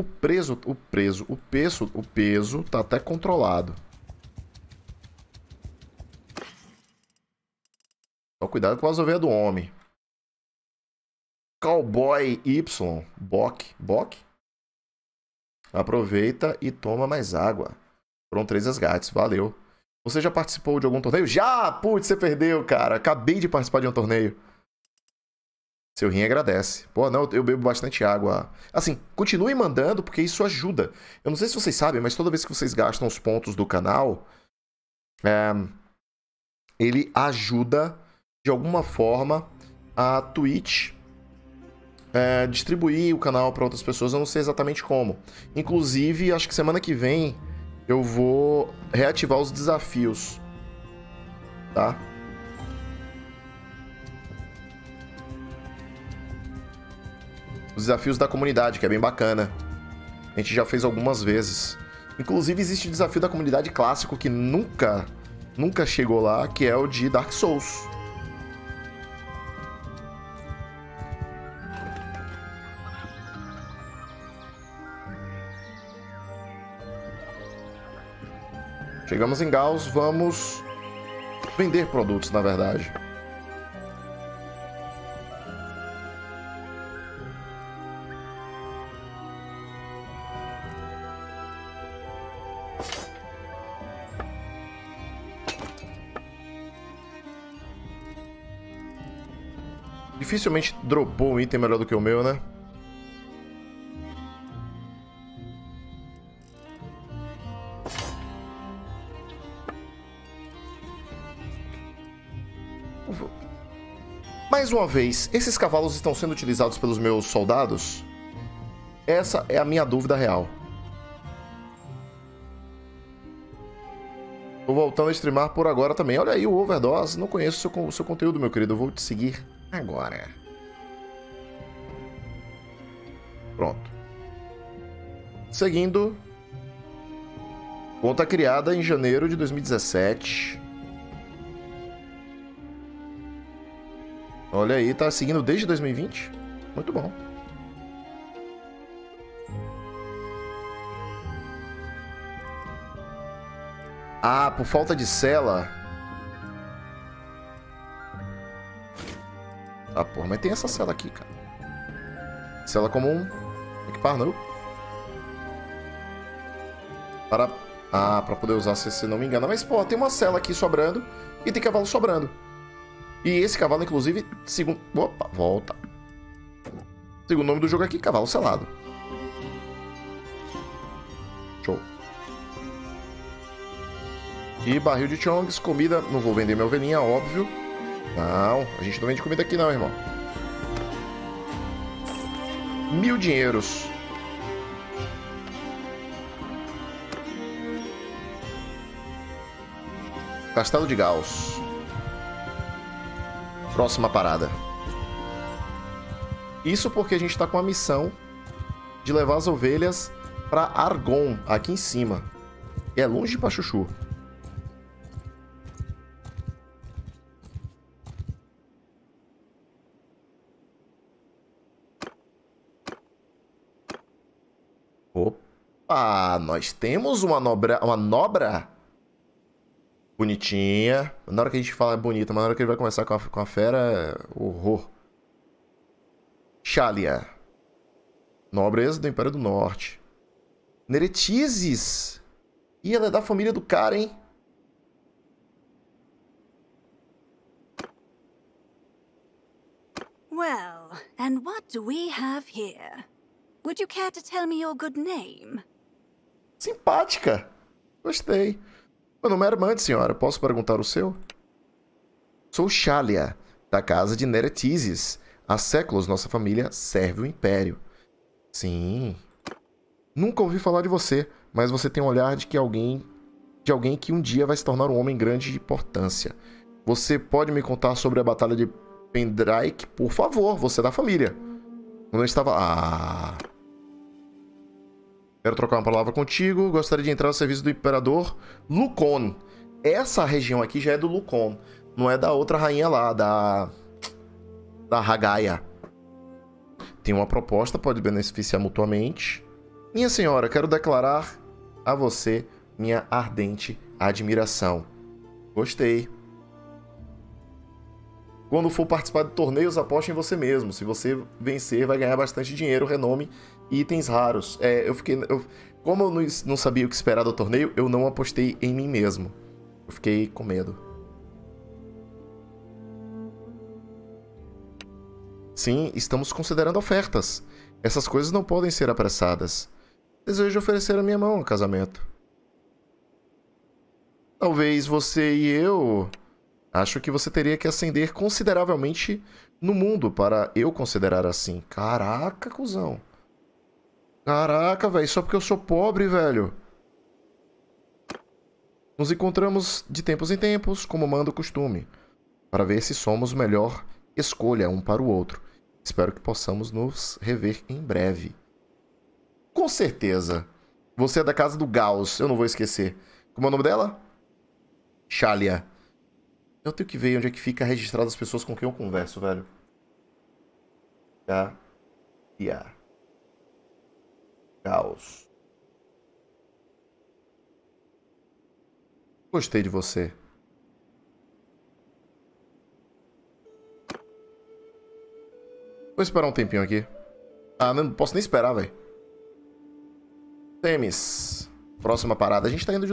O peso tá até controlado. Só cuidado com as ovelhas do homem. Cowboy Y, Bok. Aproveita e toma mais água. Foram 3 resgates, valeu. Você já participou de algum torneio? Já! Putz, você perdeu, cara. Acabei de participar de um torneio. Seu rim agradece. Pô, não, eu bebo bastante água. Assim, continue mandando, porque isso ajuda. Eu não sei se vocês sabem, mas toda vez que vocês gastam os pontos do canal, ele ajuda, de alguma forma, a Twitch distribuir o canal para outras pessoas. Eu não sei exatamente como. Inclusive, acho que semana que vem eu vou reativar os desafios, tá? Os desafios da comunidade, que é bem bacana. A gente já fez algumas vezes. Inclusive, existe o desafio da comunidade clássico que nunca chegou lá, que é o de Dark Souls. Chegamos em Gauss, vamos vender produtos, na verdade. Dificilmente dropou um item melhor do que o meu, né? Mais uma vez, esses cavalos estão sendo utilizados pelos meus soldados? Essa é a minha dúvida real. Tô voltando a streamar por agora também. Olha aí o Overdose. Não conheço o seu conteúdo, meu querido. Eu vou te seguir agora. Pronto. Seguindo. Conta criada em janeiro de 2017. Olha aí, tá seguindo desde 2020. Muito bom. Ah, por falta de cela. Ah, porra, mas tem essa cela aqui, cara. Cela comum. Equipar, não? Para... Ah, pra poder usar, se não me engano. Mas, pô, tem uma cela aqui sobrando e tem cavalo sobrando. E esse cavalo, inclusive, segundo... Opa, volta. Segundo nome do jogo aqui, cavalo selado. Show. E barril de chongs, comida... Não vou vender minha ovelhinha, óbvio. Não, a gente não vende comida aqui não, irmão. 1000 dinheiros. Castelo de Gauss. Próxima parada. Isso porque a gente está com a missão de levar as ovelhas para Argon, aqui em cima. É longe pra chuchu. Opa, nós temos uma nobra bonitinha. Na hora que a gente fala é bonita, mas na hora que ele vai começar com a fera, é horror. Xalia. Nobreza do Império do Norte. Neretzes. Ih, ela é da família do cara, hein? Well, and what do we have here? Would you care to tell me your good name? Simpática. Gostei. Meu nome é Armand, senhora. Posso perguntar o seu? Sou Xalia, da casa de Neretzes. Há séculos nossa família serve o Império. Sim. Nunca ouvi falar de você, mas você tem um olhar de que alguém que um dia vai se tornar um homem grande de importância. Você pode me contar sobre a batalha de Pendrake? Por favor, você é da família. Quando eu estava... Ah... Quero trocar uma palavra contigo. Gostaria de entrar no serviço do Imperador Lucon. Essa região aqui já é do Lucon. Não é da outra rainha lá, da Ragaia. Tem uma proposta, pode beneficiar mutuamente. Minha senhora, quero declarar a você minha ardente admiração. Gostei. Quando for participar de torneios, aposte em você mesmo. Se você vencer, vai ganhar bastante dinheiro, renome e itens raros. Como eu não sabia o que esperar do torneio, eu não apostei em mim mesmo. Eu fiquei com medo. Sim, estamos considerando ofertas. Essas coisas não podem ser apressadas. Desejo oferecer a minha mão ao casamento. Talvez você e eu... Acho que você teria que ascender consideravelmente no mundo para eu considerar assim. Caraca, cuzão. Caraca, velho. Só porque eu sou pobre, velho. Nos encontramos de tempos em tempos, como manda o costume, para ver se somos melhor escolha um para o outro. Espero que possamos nos rever em breve. Com certeza. Você é da casa do Gauss. Eu não vou esquecer. Como é o nome dela? Xalia. Eu tenho que ver onde é que fica registrado as pessoas com quem eu converso, velho. Caos. Gostei de você. Vou esperar um tempinho aqui. Ah, não posso nem esperar, velho. Temis. Próxima parada. A gente tá indo de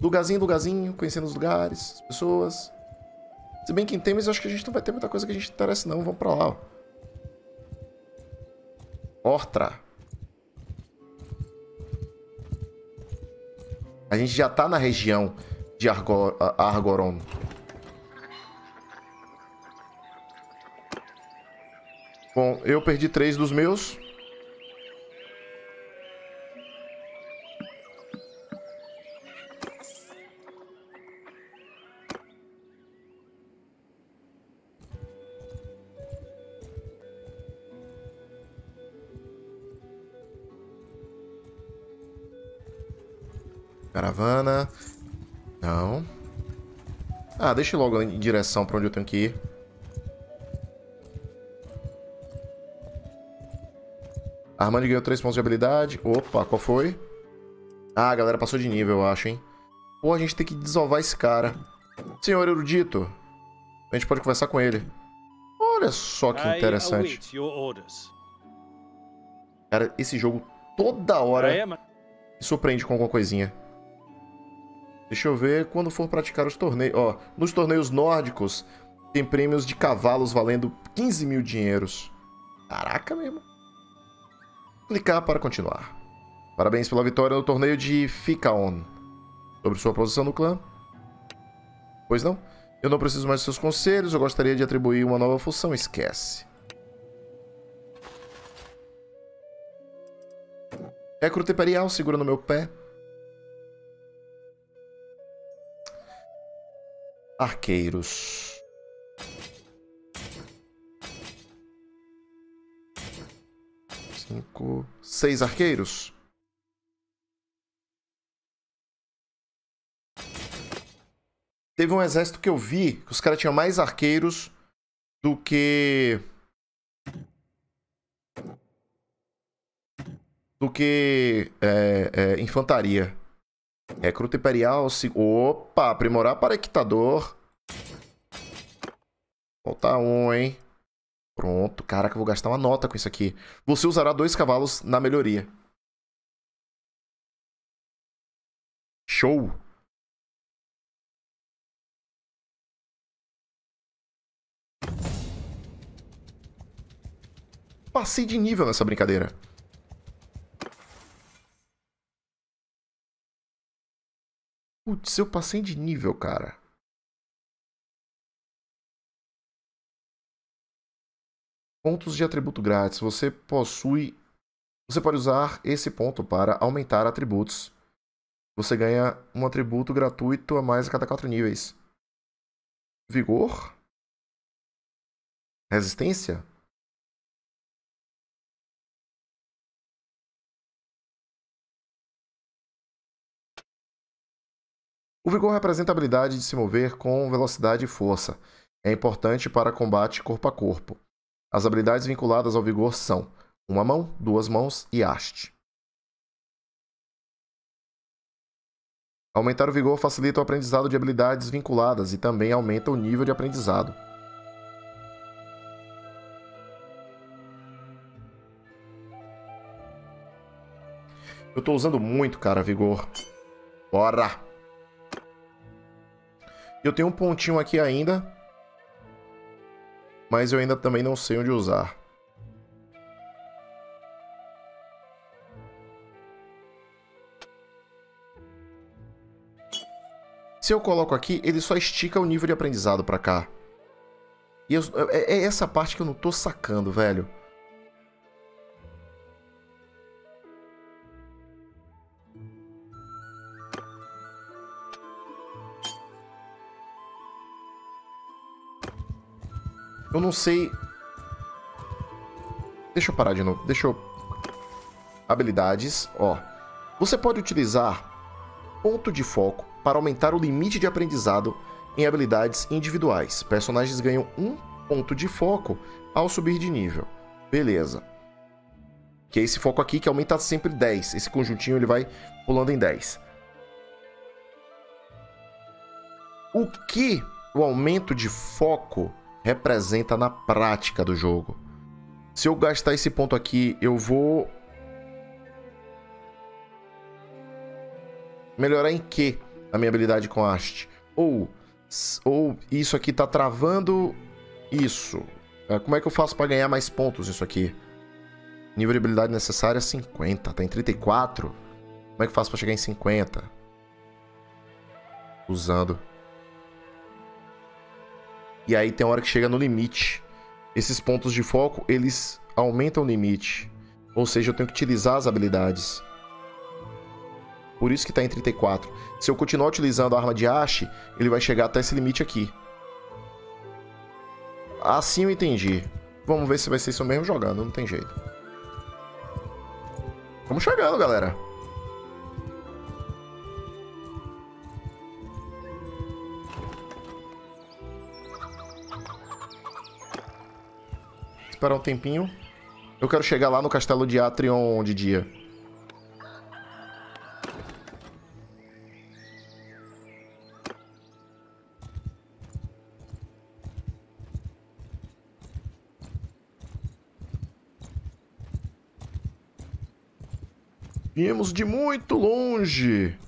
lugarzinho, conhecendo os lugares, as pessoas. Se bem que em Temis, acho que a gente não vai ter muita coisa que a gente interessa, não. Vamos pra lá, ó. Ortra. A gente já tá na região de Argoron. Bom, eu perdi 3 dos meus. Caravana. Não. Ah, deixa eu ir logo em direção pra onde eu tenho que ir. A Armand ganhou 3 pontos de habilidade. Opa, qual foi? Ah, a galera passou de nível, eu acho, hein? Pô, a gente tem que desovar esse cara. Senhor Erudito. A gente pode conversar com ele. Olha só que interessante. Cara, esse jogo toda hora me surpreende com alguma coisinha. Deixa eu ver quando for praticar os torneios. Ó, nos torneios nórdicos tem prêmios de cavalos valendo 15 mil dinheiros. Caraca mesmo. Clicar para continuar. Parabéns pela vitória no torneio de Phycaon. Sobre sua posição no clã. Pois não? Eu não preciso mais de seus conselhos. Eu gostaria de atribuir uma nova função. Esquece. Recruta imperial segura no meu pé. Arqueiros. Cinco... 6 arqueiros? Teve um exército que eu vi que os caras tinham mais arqueiros do que... infantaria. Recruta imperial, opa, aprimorar para equitador. Falta 1, hein? Pronto, caraca, eu vou gastar uma nota com isso aqui. Você usará 2 cavalos na melhoria. Show! Passei de nível nessa brincadeira. Putz, eu passei de nível, cara. Pontos de atributo grátis. Você pode usar esse ponto para aumentar atributos. Você ganha um atributo gratuito a mais a cada 4 níveis. Vigor? Resistência? O vigor representa a habilidade de se mover com velocidade e força. É importante para combate corpo a corpo. As habilidades vinculadas ao vigor são Uma mão, duas mãos e haste. Aumentar o vigor facilita o aprendizado de habilidades vinculadas e também aumenta o nível de aprendizado. Eu tô usando muito, cara, vigor. Bora! Eu tenho um pontinho aqui ainda, mas eu ainda também não sei onde usar. Se eu coloco aqui, ele só estica o nível de aprendizado pra cá. E é essa parte que eu não tô sacando, velho. Eu não sei... Deixa eu parar de novo. Habilidades, ó. Você pode utilizar ponto de foco para aumentar o limite de aprendizado em habilidades individuais. Personagens ganham 1 ponto de foco ao subir de nível. Beleza. Que é esse foco aqui que aumenta sempre 10. Esse conjuntinho ele vai pulando em 10. O que o aumento de foco representa na prática do jogo? Se eu gastar esse ponto aqui, eu vou... melhorar em quê? A minha habilidade com haste. Ou isso aqui tá travando isso. Como é que eu faço pra ganhar mais pontos isso aqui? Nível de habilidade necessária é 50. Tá em 34. Como é que eu faço pra chegar em 50? Usando. E aí tem uma hora que chega no limite. Esses pontos de foco, eles aumentam o limite. Ou seja, eu tenho que utilizar as habilidades. Por isso que tá em 34. Se eu continuar utilizando a arma de haste, ele vai chegar até esse limite aqui. Assim eu entendi. Vamos ver se vai ser isso mesmo jogando. Não tem jeito. Vamos chegando, galera. Esperar um tempinho. Eu quero chegar lá no castelo de Atrion de dia. Viemos de muito longe.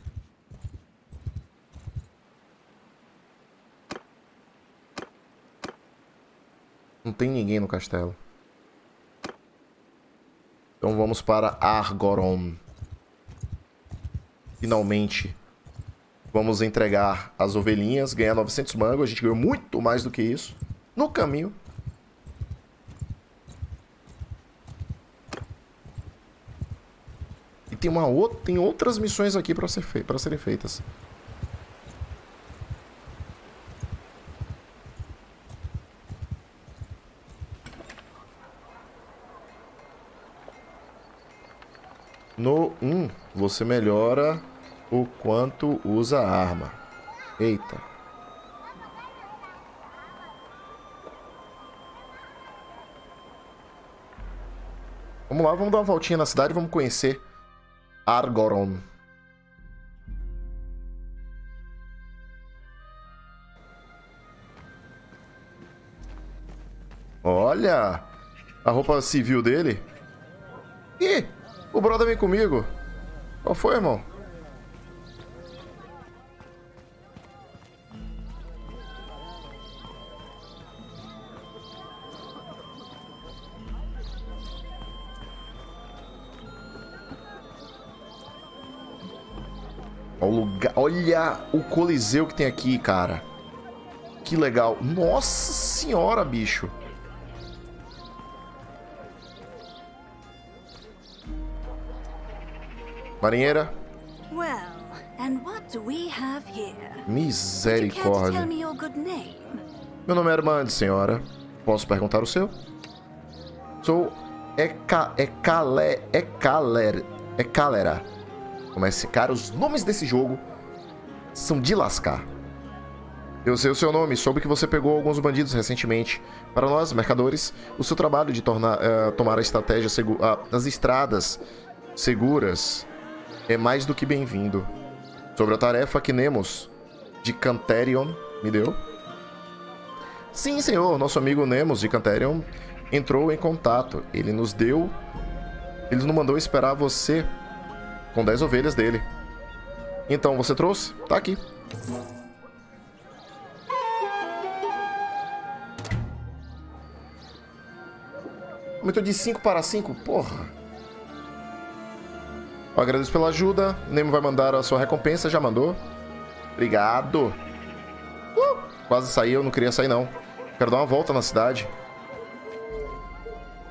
Não tem ninguém no castelo. Então vamos para Argoron. Finalmente. Vamos entregar as ovelhinhas. Ganhar 900 mangos. A gente ganhou muito mais do que isso. No caminho... tem uma outra, tem outras missões aqui para serem feitas. No 1, você melhora o quanto usa a arma. Eita. Vamos lá, vamos dar uma voltinha na cidade, vamos conhecer Argoron. Olha! A roupa civil dele. Ih! O brother vem comigo. Qual foi, irmão? Olha o coliseu que tem aqui, cara. Que legal. Nossa senhora, bicho. Marinheira. Misericórdia. Meu nome é Armand, senhora. Posso perguntar o seu? Sou... Calera. Comece, cara. Os nomes desse jogo... são de lascar. Eu sei o seu nome, soube que você pegou alguns bandidos recentemente. Para nós, mercadores, o seu trabalho de tomar a estratégia as estradas seguras é mais do que bem-vindo. Sobre a tarefa que Nemos de Canterion me deu? Sim, senhor. Nosso amigo Nemos de Canterion entrou em contato. Ele nos mandou esperar você com 10 ovelhas dele. Então, você trouxe? Tá aqui. Aumentou de 5 para 5? Porra. Eu agradeço pela ajuda. Nemo vai mandar a sua recompensa. Já mandou. Obrigado. Quase saí. Eu não queria sair, não. Quero dar uma volta na cidade.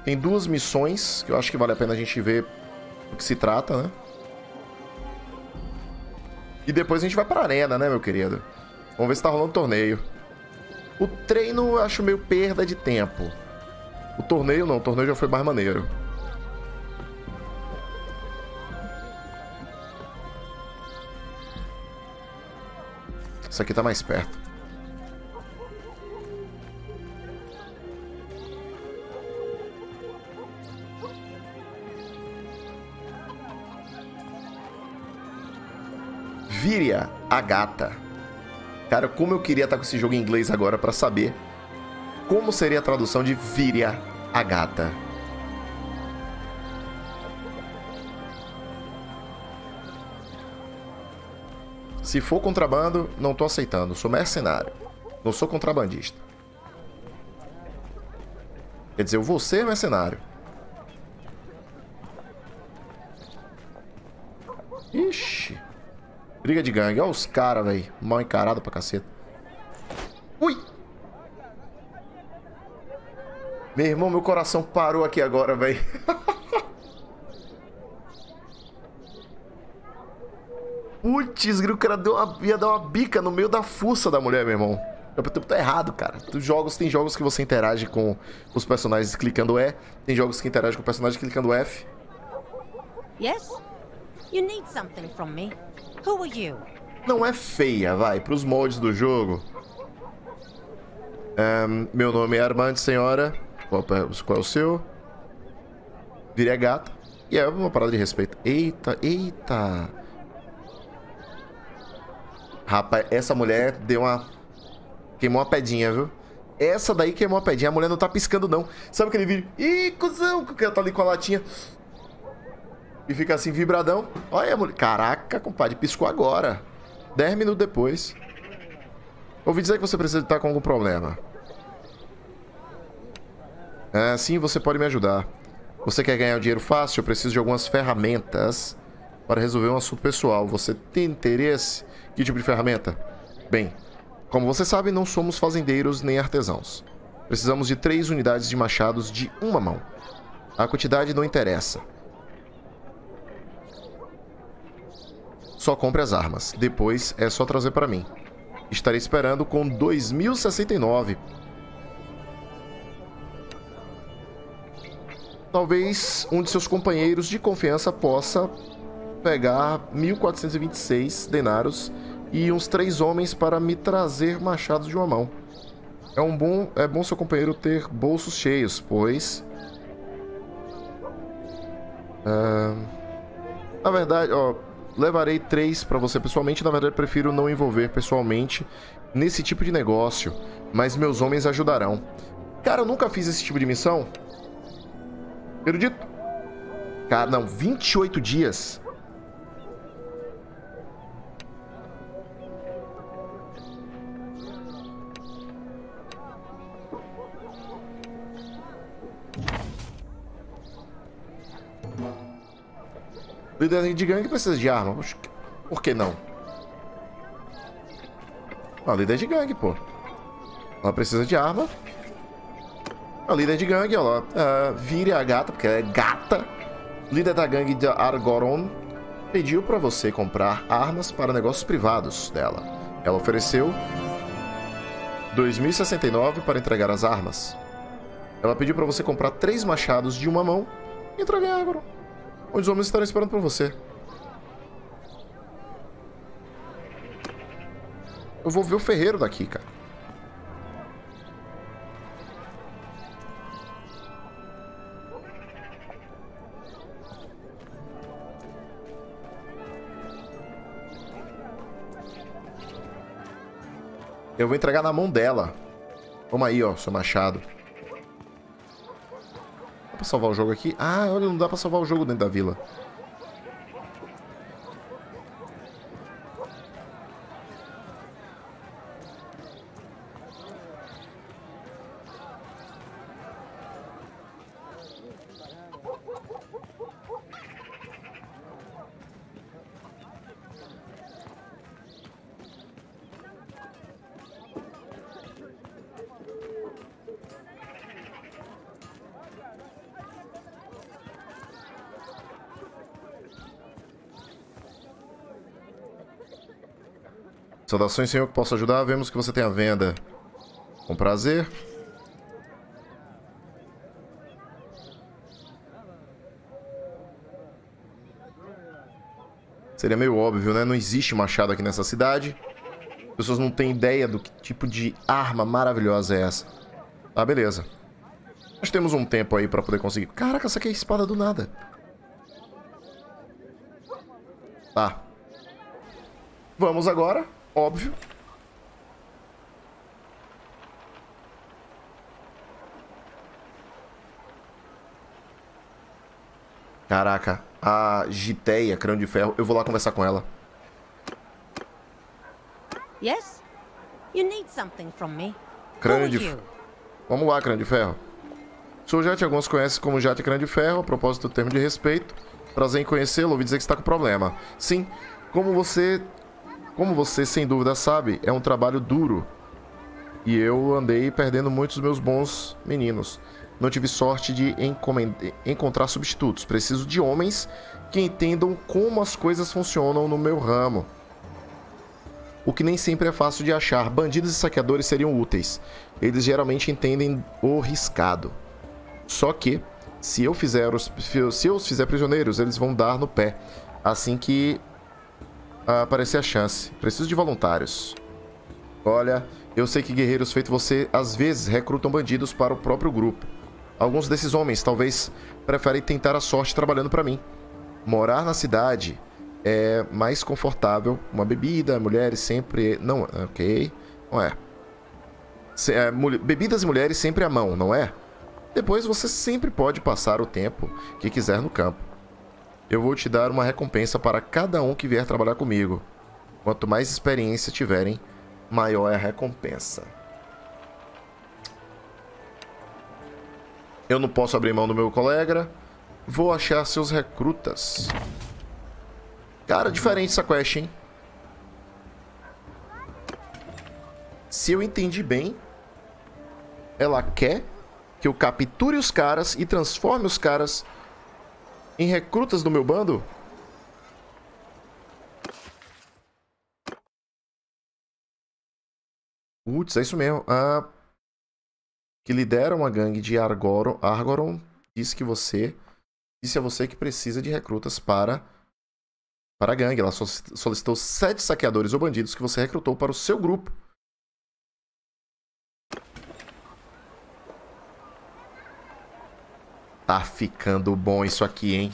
Tem duas missões que eu acho que vale a pena a gente ver do que se trata, né? E depois a gente vai pra arena, né, meu querido? Vamos ver se tá rolando torneio. O treino eu acho meio perda de tempo. O torneio não, o torneio já foi mais maneiro. Isso aqui tá mais perto. Vira Agata. Cara, como eu queria estar com esse jogo em inglês agora pra saber como seria a tradução de Vira Agata. Se for contrabando, não tô aceitando. Sou mercenário. Não sou contrabandista. Quer dizer, eu vou ser mercenário. Ixi. Briga de gangue. Olha os caras, velho. Mal encarado pra caceta. Ui! Meu irmão, meu coração parou aqui agora, velho. Putz, o cara ia dar uma bica no meio da fuça da mulher, meu irmão. Tá errado, cara. Tem jogos que você interage com os personagens clicando E. Tem jogos que interagem com o personagem clicando F. Yes? You need something from me. Who are you? Não é feia, vai. Pros moldes do jogo. Meu nome é Armand, senhora. Qual é o seu? Virei a gata. E é uma parada de respeito. Eita, eita. Rapaz, essa mulher deu uma... Queimou uma pedinha, viu? Essa daí queimou uma pedinha. A mulher não tá piscando, não. Sabe aquele vídeo? Ih, cuzão! Que ela tá ali com a latinha. E fica assim, vibradão. Olha a mulher. Caraca, compadre. Piscou agora. 10 minutos depois. Ouvi dizer que você precisa estar com algum problema. Ah, sim, você pode me ajudar. Você quer ganhar um dinheiro fácil? Eu preciso de algumas ferramentas para resolver um assunto pessoal. Você tem interesse? Que tipo de ferramenta? Bem, como você sabe, não somos fazendeiros nem artesãos. Precisamos de 3 unidades de machados de uma mão. A quantidade não interessa. Só compre as armas. Depois é só trazer para mim. Estarei esperando com 2069. Talvez um de seus companheiros de confiança possa pegar 1426 denários e uns 3 homens para me trazer machados de uma mão. É bom seu companheiro ter bolsos cheios, pois... Na verdade, ó, levarei 3 para você pessoalmente. Na verdade, prefiro não envolver pessoalmente nesse tipo de negócio, mas meus homens ajudarão. Cara, eu nunca fiz esse tipo de missão. Erudito. Cara, não, 28 dias. Líder de gangue precisa de arma. Por que não? A líder de gangue, pô. Ela precisa de arma. A líder de gangue, olha lá. Vire a gata, porque ela é gata. Líder da gangue de Argoron pediu pra você comprar armas para negócios privados dela. Ela ofereceu 2069 para entregar as armas. Ela pediu pra você comprar 3 machados de uma mão e entregar a Argoron. Os homens estarão esperando por você. Eu vou ver o ferreiro daqui, cara. Eu vou entregar na mão dela. Toma aí, ó, seu machado. Dá pra salvar o jogo aqui? Ah, olha, não dá pra salvar o jogo dentro da vila. Saudações, senhor, que posso ajudar. Vemos que você tem a venda. Com prazer. Seria meio óbvio, né? Não existe machado aqui nessa cidade. As pessoas não têm ideia do que tipo de arma maravilhosa é essa. Ah, beleza. Nós temos um tempo aí pra poder conseguir. Caraca, essa aqui é a espada do nada. Tá. Vamos agora. Óbvio. Caraca, a Giteia, Crão de Ferro. Eu vou lá conversar com ela. Yes? You need something from me. Crânio de Ferro. Vamos lá, Crânio de Ferro. Sou Jat, alguns conhecem como Jat e Crânio de Ferro. A propósito do termo de respeito. Prazer em conhecê-lo. Ouvi dizer que está com problema. Sim, como você, sem dúvida, sabe, é um trabalho duro. E eu andei perdendo muitos dos meus bons meninos. Não tive sorte de encontrar substitutos. Preciso de homens que entendam como as coisas funcionam no meu ramo. O que nem sempre é fácil de achar. Bandidos e saqueadores seriam úteis. Eles geralmente entendem o riscado. Só que, se eu os fizer prisioneiros, eles vão dar no pé. Assim que... aparecer a chance. Preciso de voluntários. Olha, eu sei que guerreiros feito você, às vezes, recrutam bandidos para o próprio grupo. Alguns desses homens, talvez, preferem tentar a sorte trabalhando para mim. Morar na cidade é mais confortável. Uma bebida, mulheres sempre... Não, ok. Não é. Bebidas e mulheres sempre à mão, não é? Depois você sempre pode passar o tempo que quiser no campo. Eu vou te dar uma recompensa para cada um que vier trabalhar comigo. Quanto mais experiência tiverem, maior é a recompensa. Eu não posso abrir mão do meu colega. Vou achar seus recrutas. Cara, diferente essa quest, hein? Se eu entendi bem, ela quer que eu capture os caras e transforme os caras... em recrutas do meu bando? Putz, é isso mesmo. Ah, que lidera uma gangue de Argoron disse a você que precisa de recrutas para a gangue. Ela solicitou 7 saqueadores ou bandidos que você recrutou para o seu grupo. Tá ficando bom isso aqui, hein?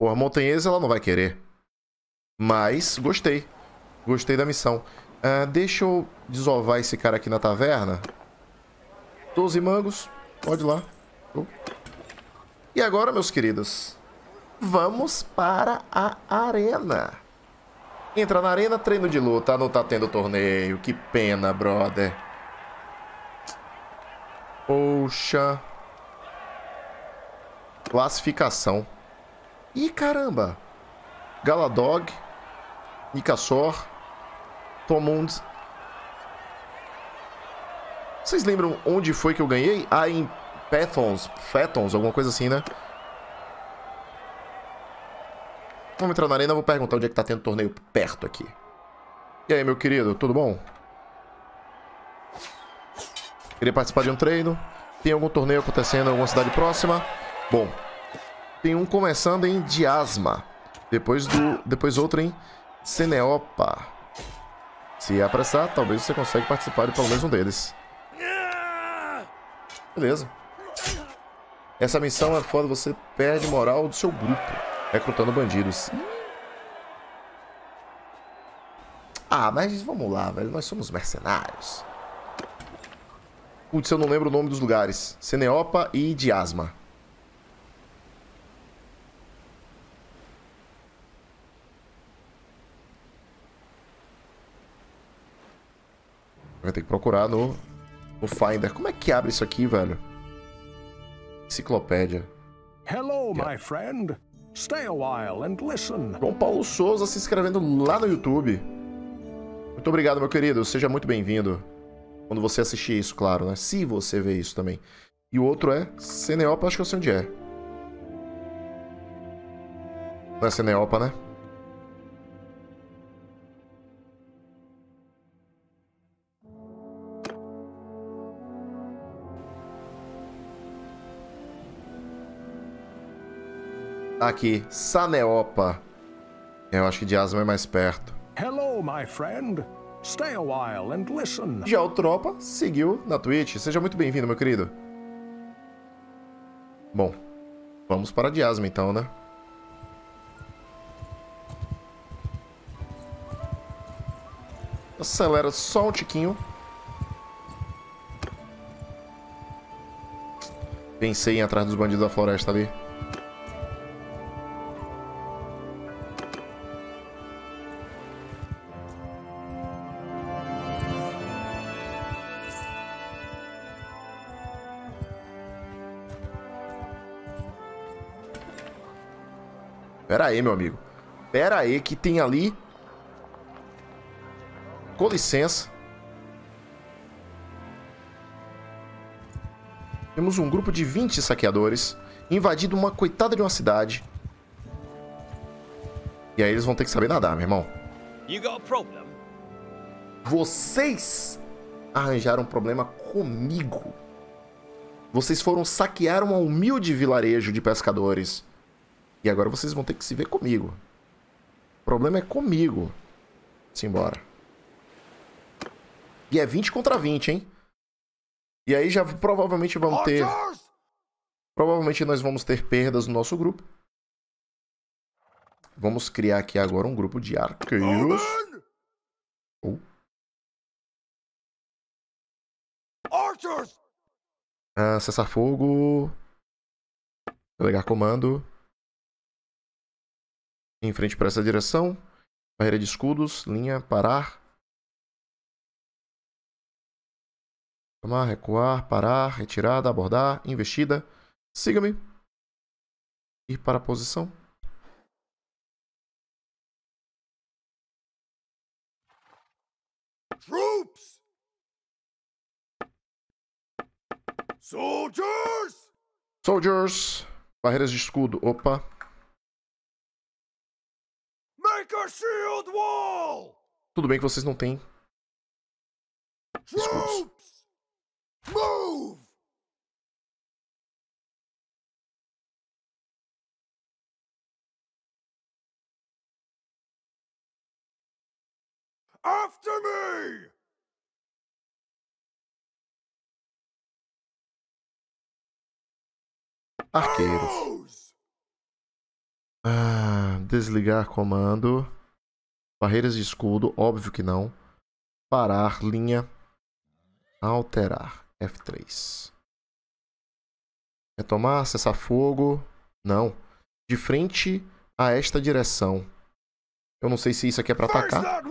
Pô, a montanhesa ela não vai querer. Mas gostei. Gostei da missão. Deixa eu desovar esse cara aqui na taverna. 12 mangos. Pode ir lá. E agora, meus queridos, vamos para a arena. Entra na arena, treino de luta. Ah, não tá tendo torneio. Que pena, brother. Poxa. Classificação. Ih, caramba. Galadog. Nicassor. Tomund. Vocês lembram onde foi que eu ganhei? Ah, em Phycaon, alguma coisa assim, né? Vamos entrar na arena, vou perguntar onde é que tá tendo torneio perto aqui. E aí, meu querido, tudo bom? Queria participar de um treino. Tem algum torneio acontecendo em alguma cidade próxima? Bom, tem um começando em Diathma. Depois outro em Ceneopa. Se apressar, talvez você consiga participar de pelo menos um deles. Beleza. Essa missão é foda, você perde moral do seu grupo, recrutando bandidos. Ah, mas vamos lá, velho. Nós somos mercenários. Putz, eu não lembro o nome dos lugares. Ceneopa e Diathma. Vai ter que procurar no Finder. Como é que abre isso aqui, velho? Enciclopédia. Hello, my friend. Stay a while and listen. João Paulo Souza se inscrevendo lá no YouTube. Muito obrigado, meu querido. Seja muito bem-vindo. Quando você assistir isso, claro, né? Se você vê isso também. E o outro é Ceneopa, acho que eu sei onde é. Não é Ceneopa, né? Aqui, Ceneopa. Eu acho que Diathma é mais perto. Hello, my friend. Stay a while and listen. Já o Tropa seguiu na Twitch. Seja muito bem-vindo, meu querido. Bom, vamos para Diathma então, né? Acelera só um tiquinho. Pensei em ir atrás dos bandidos da floresta ali. Pera aí, meu amigo. Pera aí, que tem ali. Com licença. Temos um grupo de 20 saqueadores invadindo uma coitada de uma cidade. E aí eles vão ter que saber nadar, meu irmão. Vocês arranjaram um problema comigo. Vocês foram saquear um humilde vilarejo de pescadores. E agora vocês vão ter que se ver comigo. O problema é comigo. Simbora. E é 20 contra 20, hein? E aí já provavelmente vamos ter... Provavelmente nós vamos ter perdas no nosso grupo. Vamos criar aqui agora um grupo de arqueiros. Oh. Ah, cessar fogo. Delegar comando. Em frente para essa direção. Barreira de escudos. Linha. Parar. Tomar. Recuar. Parar. Retirada. Abordar. Investida. Siga-me. Ir para a posição. Troops! Soldiers! Soldiers. Barreiras de escudo. Opa. Shield wall. Tudo bem que vocês não têm. Troops, move. After me. Arqueiros. Ah, desligar comando. Barreiras de escudo, óbvio que não. Parar, linha. Alterar, F3. Retomar, cessar fogo. Não. De frente a esta direção. Eu não sei se isso aqui é pra atacar.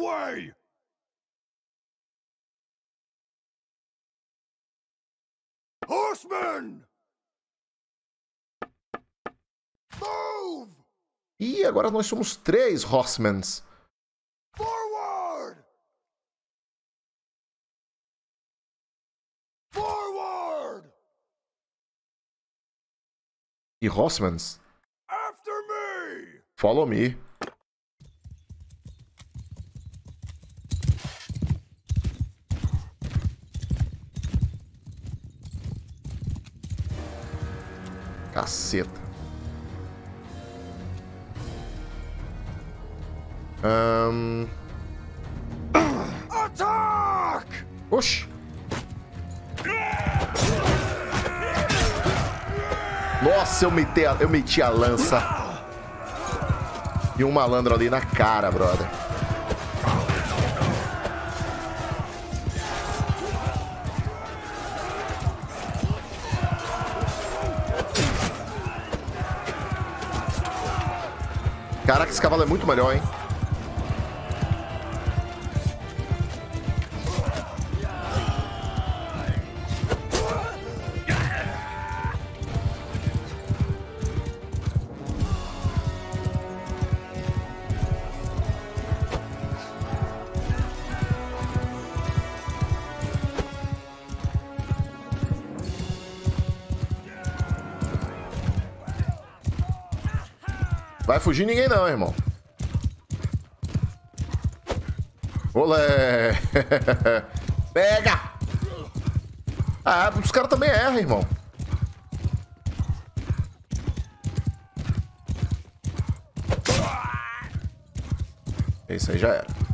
Horseman! Move! E agora nós somos 3 Horsemans. Forward! Forward! E Horsemans. After me! Follow me. Caceta. Oxi! Nossa, eu meti a lança. E um malandro ali na cara, brother. Caraca, esse cavalo é muito melhor, hein? Vai fugir ninguém não, irmão. Olé. Pega. Ah, os caras também erram, irmão. Isso aí já era.